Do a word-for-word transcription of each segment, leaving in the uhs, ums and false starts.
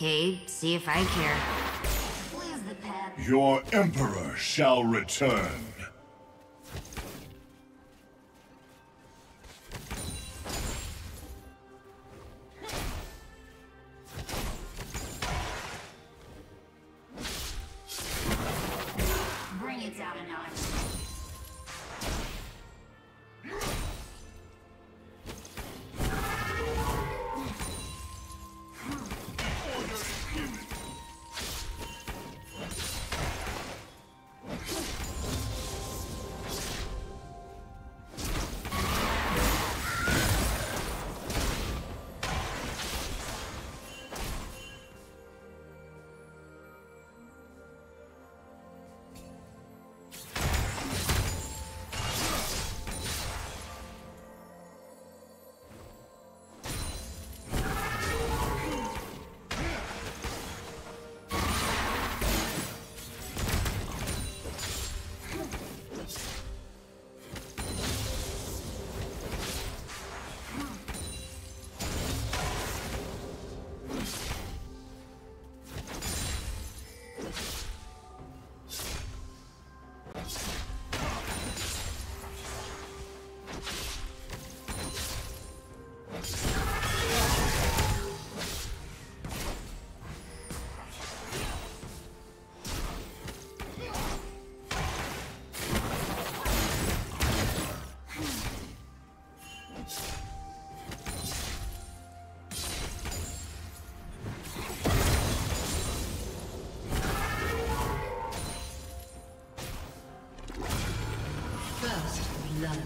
Cade, see if I care. Where's the path? Your Emperor shall return. Love.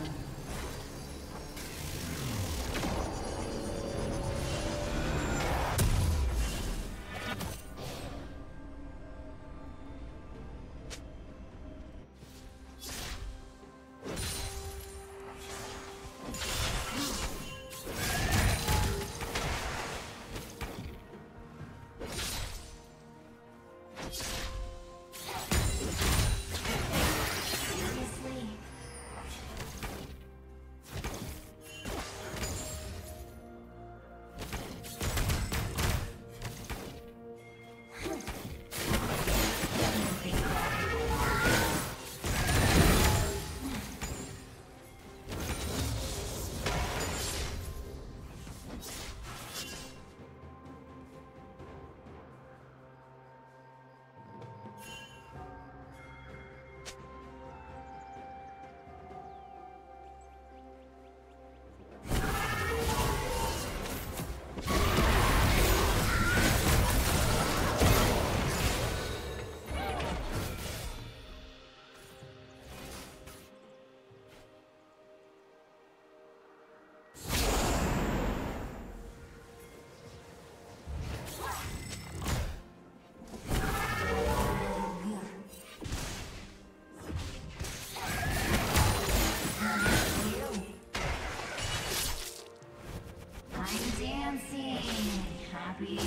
Happy.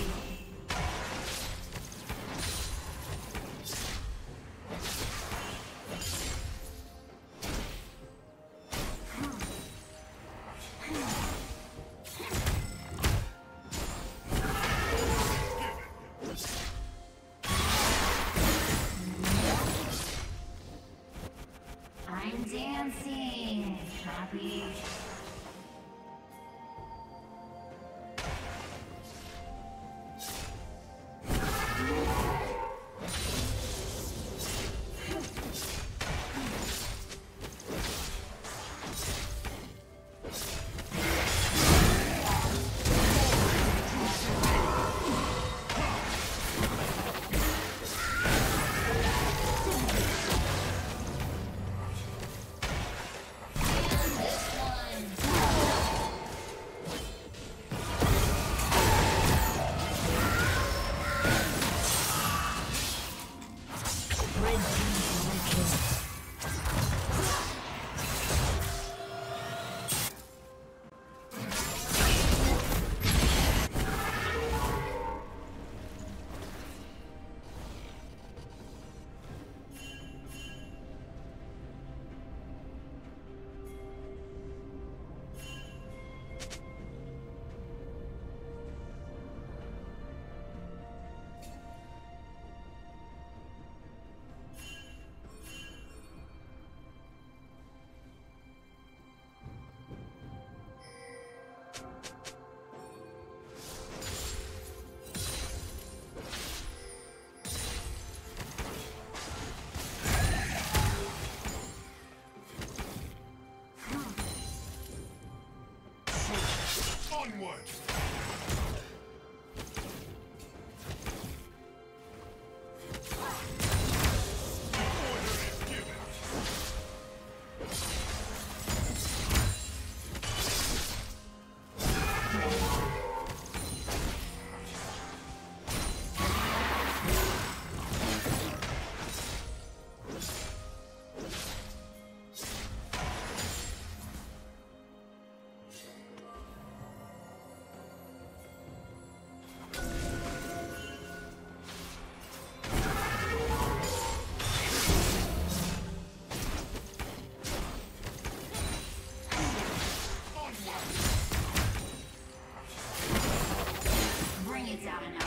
needs out and out.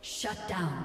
Shut down.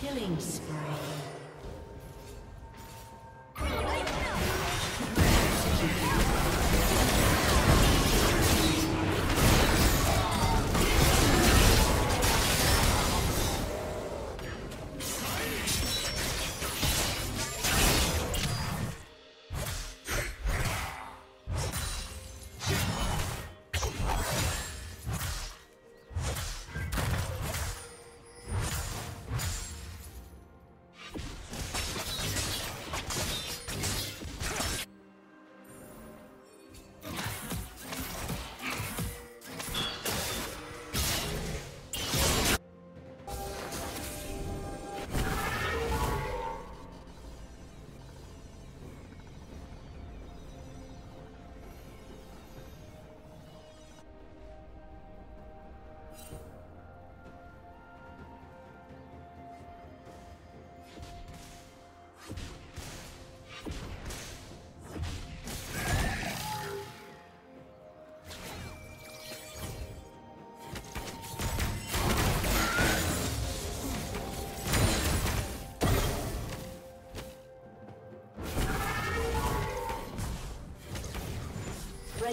Killing spree. The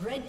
Red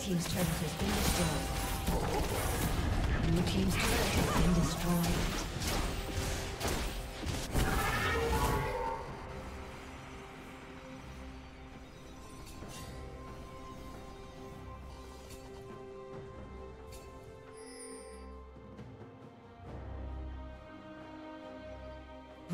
Team's turret has been destroyed. Blue team's turret has been destroyed.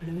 Blue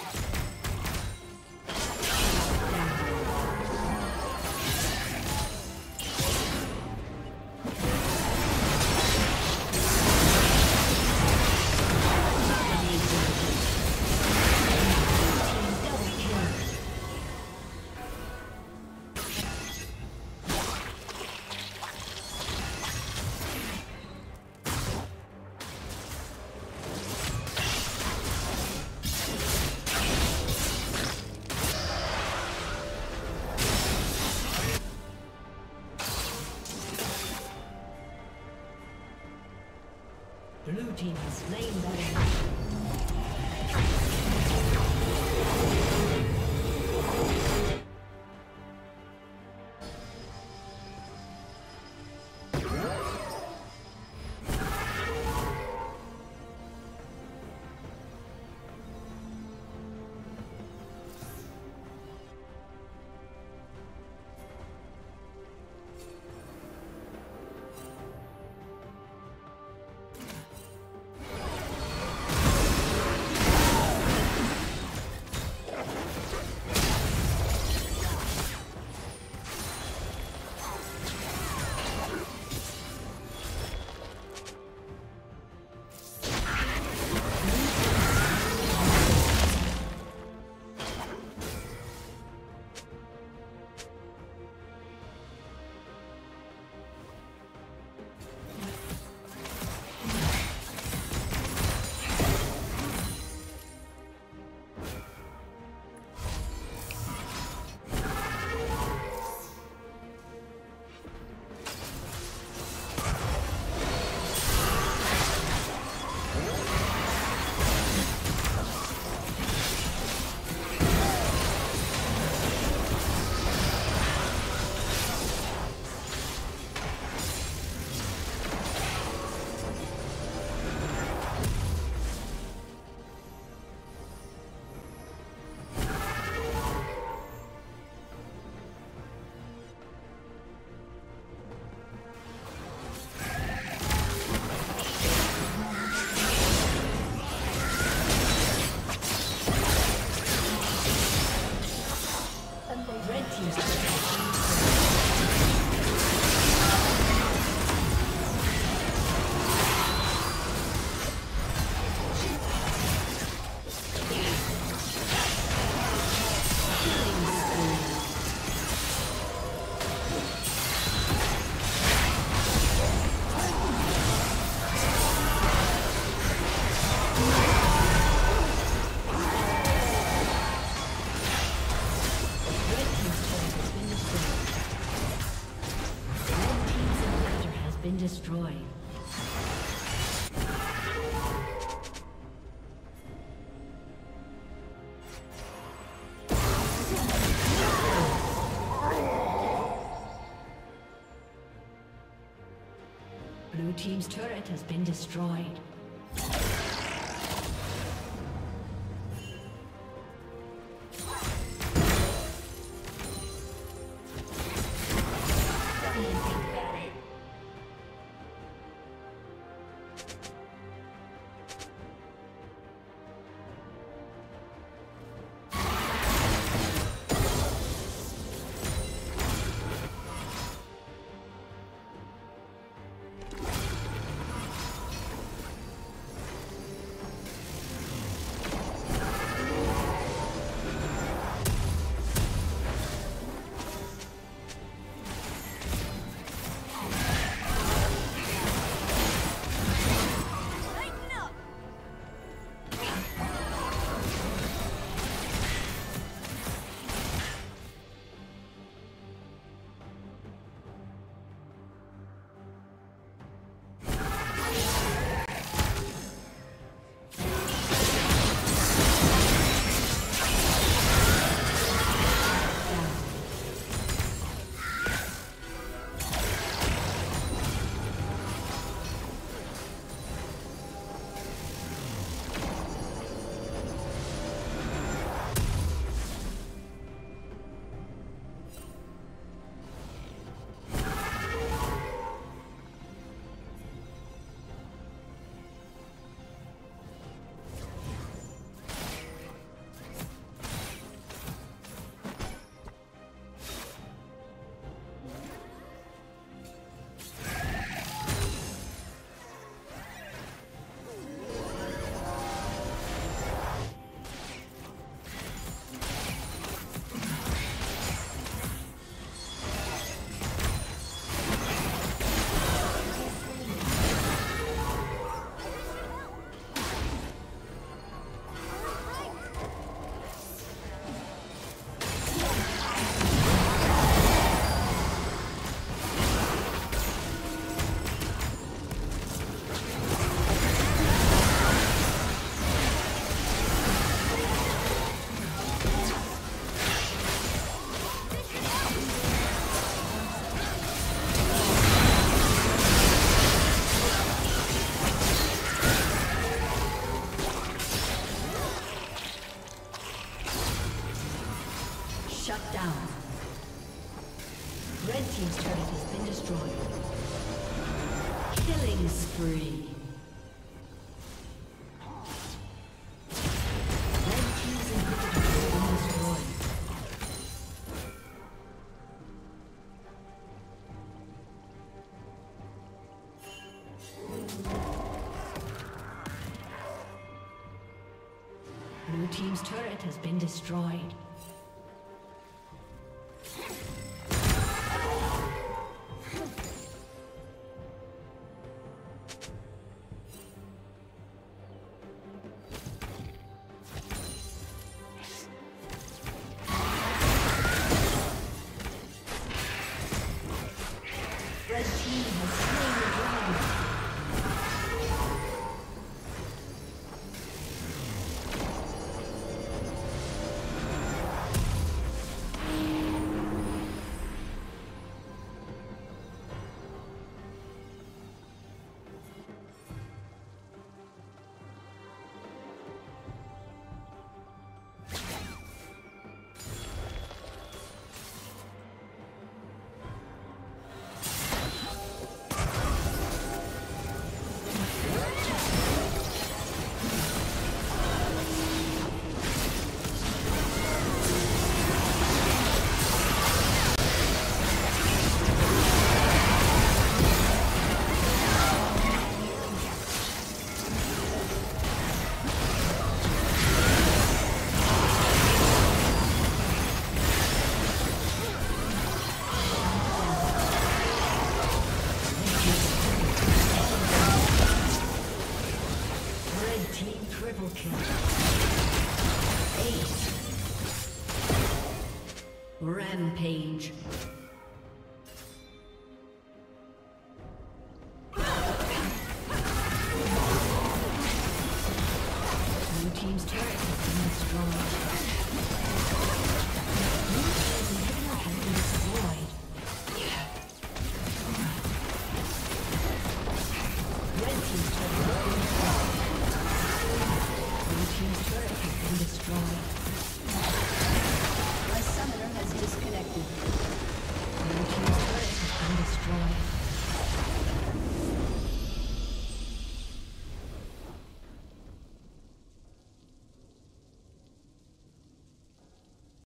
Blue team has slain the enemy. destroyed. Blue team's turret has been destroyed. Shut down. Red team's turret has been destroyed. Killing spree. Blue team's turret has been destroyed. destroyed.